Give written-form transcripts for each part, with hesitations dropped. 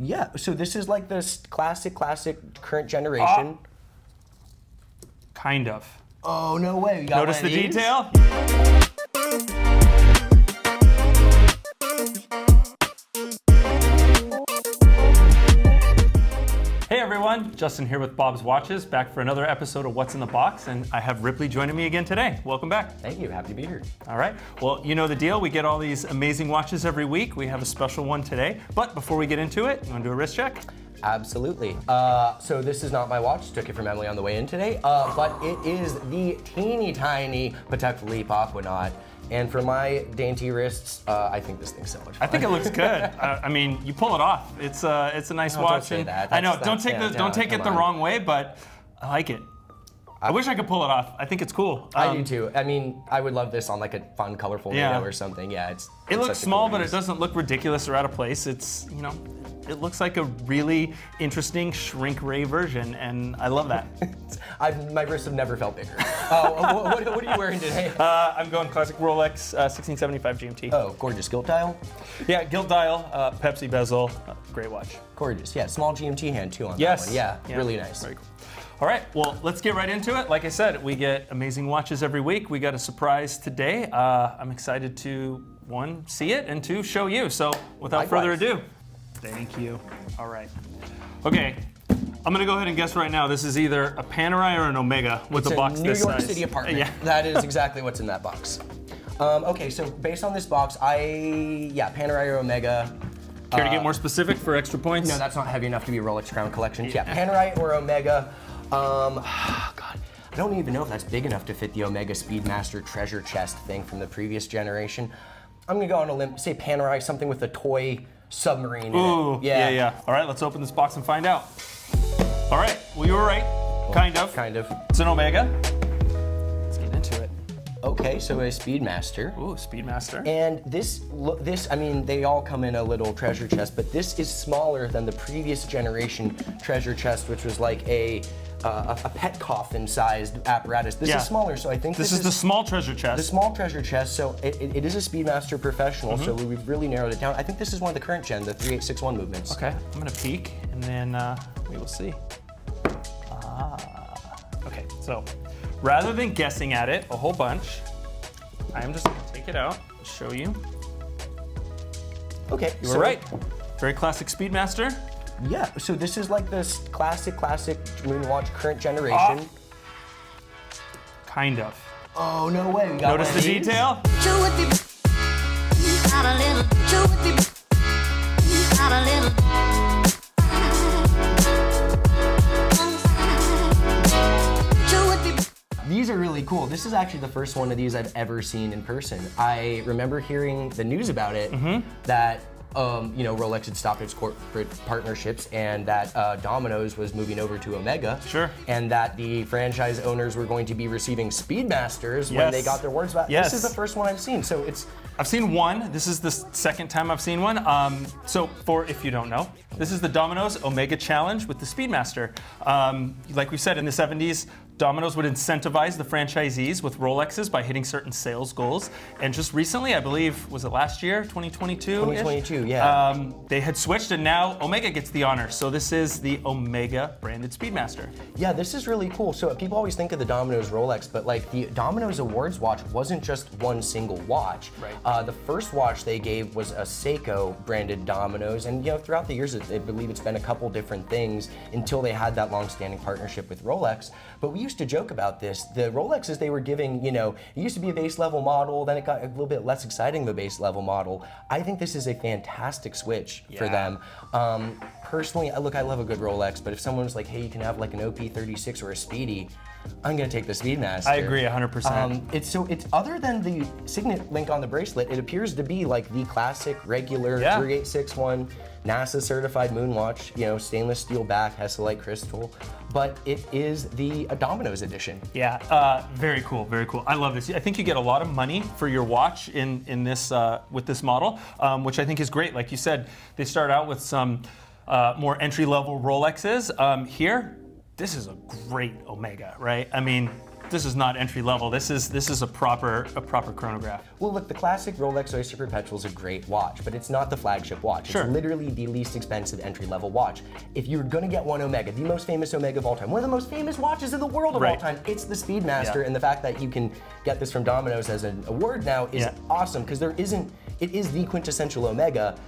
Yeah, so this is like this classic current generation. Kind of. Oh, no way. You got notice the detail? Hey everyone, Justin here with Bob's Watches, back for another episode of What's in the Box, and I have Ripley joining me again today. Welcome back. Thank you, happy to be here. All right, well, you know the deal, we get all these amazing watches every week. We have a special one today, but before we get into it, you wanna do a wrist check? Absolutely. So this is not my watch, took it from Emily on the way in today, but it is the teeny tiny Patek Philippe Aquanaut. And for my dainty wrists, I think this thing's so much fun. I think it looks good. I mean, you pull it off. It's a nice watch. Don't say that. I know. Don't take it the wrong way, but I like it. I wish I could pull it off. I think it's cool. I do too. I mean, I would love this on like a fun, colorful NATO or something. Yeah, it looks small, but it doesn't look ridiculous or out of place. It's, you know, it looks like a really interesting shrink-ray version, and I love that. My wrists have never felt bigger. What are you wearing today? I'm going classic Rolex 1675 GMT. Oh, gorgeous gilt dial. Yeah, gilt dial, Pepsi bezel, great watch. Gorgeous, yeah, small GMT hand too on that one. Yeah, really nice. Very cool. All right, well, let's get right into it. Like I said, we get amazing watches every week. We got a surprise today. I'm excited to, one, see it, and two, show you. So without further ado. Thank you. All right. Okay, I'm gonna go ahead and guess right now. This is either a Panerai or an Omega with a box this size. New York City apartment. Yeah. That is exactly what's in that box. Okay, so based on this box, Panerai or Omega. Care to get more specific for extra points? No, that's not heavy enough to be Rolex Crown Collection. Yeah, Panerai or Omega. God, I don't even know if that's big enough to fit the Omega Speedmaster treasure chest thing from the previous generation. I'm gonna go on a limb, say Panerai, something with a toy submarine. Ooh, yeah. All right, let's open this box and find out. All right, well, you were right, kind of. It's an Omega. Let's get into it. Okay, so a Speedmaster. Ooh, Speedmaster. And this, I mean, they all come in a little treasure chest, but this is smaller than the previous generation treasure chest, which was like a pet coffin-sized apparatus. This is smaller, so I think this is the small treasure chest. The small treasure chest, so it is a Speedmaster Professional, so we've really narrowed it down. I think this is one of the current gen, the 3861 movements. Okay, I'm gonna peek, and then we will see. Okay, so rather than guessing at it a whole bunch, I'm just gonna take it out and show you. Okay, you were right. Very classic Speedmaster. Yeah, so this is like this classic Moonwatch current generation. Kind of. Oh, no way. We got Notice the detail? These are really cool. This is actually the first one of these I've ever seen in person. I remember hearing the news about it that you know, Rolex had stopped its corporate partnerships, and that Domino's was moving over to Omega. Sure. And that the franchise owners were going to be receiving Speedmasters when they got their words about. Yes. This is the first one I've seen, so it's. I've seen one. This is the second time I've seen one. So for if you don't know, this is the Domino's Omega Challenge with the Speedmaster. Like we said, in the 70s, Domino's would incentivize the franchisees with Rolexes by hitting certain sales goals. And just recently, I believe, was it last year, 2022-ish? 2022, yeah. They had switched, and now Omega gets the honor. So this is the Omega branded Speedmaster. Yeah, this is really cool. So people always think of the Domino's Rolex, but like the Domino's Awards watch wasn't just one single watch. Right. The first watch they gave was a Seiko branded Domino's. And you know, throughout the years, I believe it's been a couple different things until they had that long-standing partnership with Rolex. But we used to joke about this. The Rolexes they were giving, you know, it used to be a base level model, then it got a little bit less exciting, the base level model. I think this is a fantastic switch for them. Personally, look, I love a good Rolex, but if someone's like, hey, you can have like an OP36 or a Speedy, I'm gonna take the Speedmaster. I agree 100%. It's other than the signet link on the bracelet, it appears to be like the classic regular 3861 NASA certified Moonwatch, you know, stainless steel back, Hesalite crystal, but it is the Domino's edition. Yeah, very cool, very cool. I love this. I think you get a lot of money for your watch in this with this model, which I think is great. Like you said, they start out with some more entry level Rolexes. Here, this is a great Omega, right? I mean, This is not entry level. This is a proper chronograph. Well, look, the classic Rolex Oyster Perpetual is a great watch, but it's not the flagship watch. Sure. It's literally the least expensive entry level watch. If you're gonna get one Omega, the most famous Omega of all time, one of the most famous watches in the world of all time, it's the Speedmaster, and the fact that you can get this from Domino's as an award now is awesome, because there isn't. It is the quintessential Omega.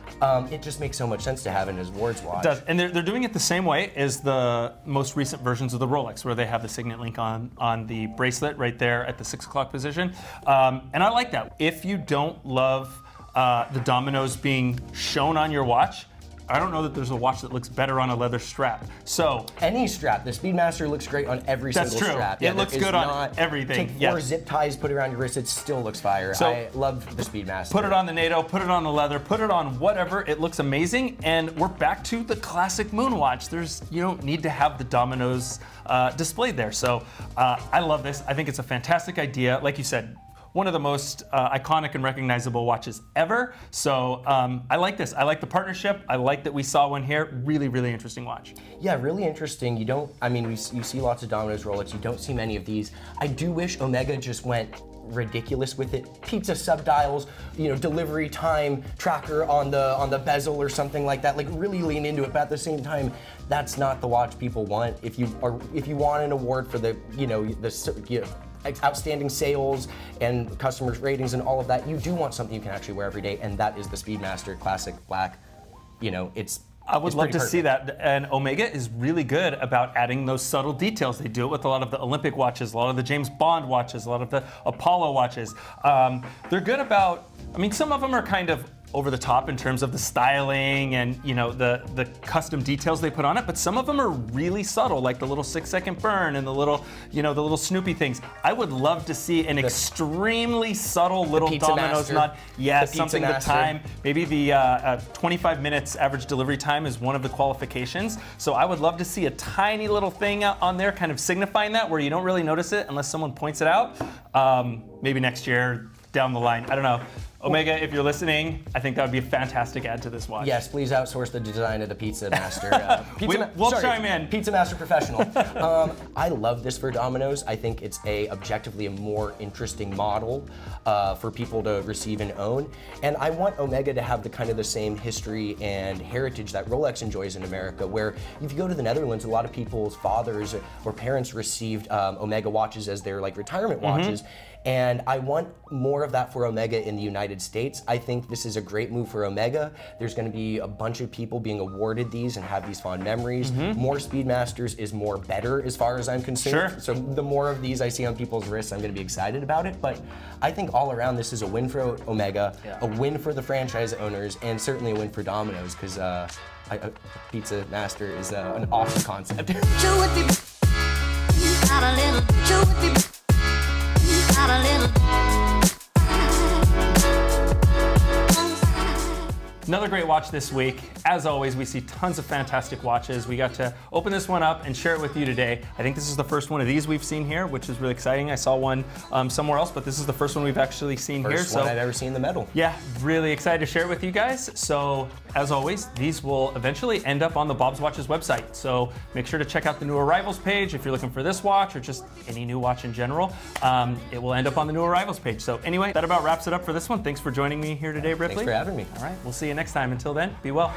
It just makes so much sense to have in his awards watch. It does, and they're doing it the same way as the most recent versions of the Rolex, where they have the signet link on the bracelet right there at the 6 o'clock position. And I like that. If you don't love the Domino's being shown on your watch, I don't know that there's a watch that looks better on a leather strap. So any strap, the Speedmaster looks great on every single strap. Yeah, it looks good on everything. Take four zip ties, put it around your wrist, it still looks fire. So, I love the Speedmaster. Put it on the NATO, put it on the leather, put it on whatever, it looks amazing. And we're back to the classic Moonwatch. You don't need to have the Domino's displayed there. So I love this. I think it's a fantastic idea. Like you said, one of the most iconic and recognizable watches ever. So I like this. I like the partnership. I like that we saw one here. Really, really interesting watch. Yeah, really interesting. You don't, I mean, you see lots of Domino's, Rolex. You don't see many of these. I do wish Omega just went ridiculous with it. Pizza subdials, you know, delivery time tracker on the bezel or something like that. Like really lean into it, but at the same time, that's not the watch people want. If you want an award for the, outstanding sales and customers' ratings and all of that, you do want something you can actually wear every day, and that is the Speedmaster Classic Black. You know, it's. I would love to see that, and Omega is really good about adding those subtle details. They do it with a lot of the Olympic watches, a lot of the James Bond watches, a lot of the Apollo watches. They're good about. I mean, some of them are kind of over the top in terms of the styling and the custom details they put on it, but some of them are really subtle, like the little 6-second burn and the little the little Snoopy things. I would love to see an extremely subtle little Domino's nod. Yeah, something the time. Maybe the 25 minutes average delivery time is one of the qualifications. So I would love to see a tiny little thing on there, kind of signifying that where you don't really notice it unless someone points it out. Maybe next year, down the line, I don't know. Omega, if you're listening, I think that would be a fantastic add to this watch. Yes, please outsource the design of the Pizza Master. We'll chime in. Pizza Master Professional. I love this for Domino's. I think it's objectively a more interesting model for people to receive and own. And I want Omega to have the same history and heritage that Rolex enjoys in America, where if you go to the Netherlands, a lot of people's fathers or parents received Omega watches as their retirement watches. And I want more of that for Omega in the United States. I think this is a great move for Omega. There's going to be a bunch of people being awarded these and have these fond memories. More Speedmasters is more better as far as I'm concerned. Sure. So the more of these I see on people's wrists, I'm going to be excited about it. But I think all around this is a win for Omega, a win for the franchise owners, and certainly a win for Domino's, because Pizza Master is an awesome concept. Another great watch this week. As always, we see tons of fantastic watches. We got to open this one up and share it with you today. I think this is the first one of these we've seen here, which is really exciting. I saw one somewhere else, but this is the first one we've actually seen here. First one I've ever seen the medal. Yeah, really excited to share it with you guys. So as always, these will eventually end up on the Bob's Watches website. So make sure to check out the new arrivals page if you're looking for this watch or just any new watch in general. It will end up on the new arrivals page. So anyway, that about wraps it up for this one. Thanks for joining me here today, Ripley. Thanks for having me. All right, we'll see you next time. Until then, be well.